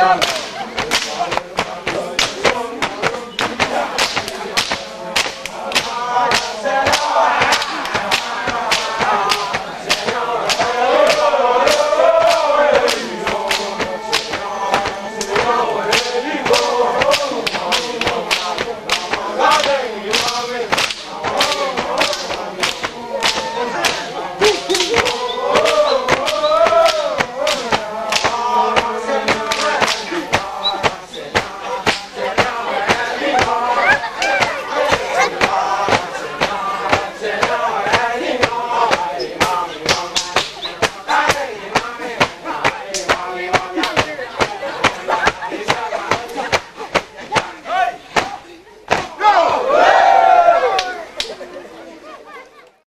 الشعب.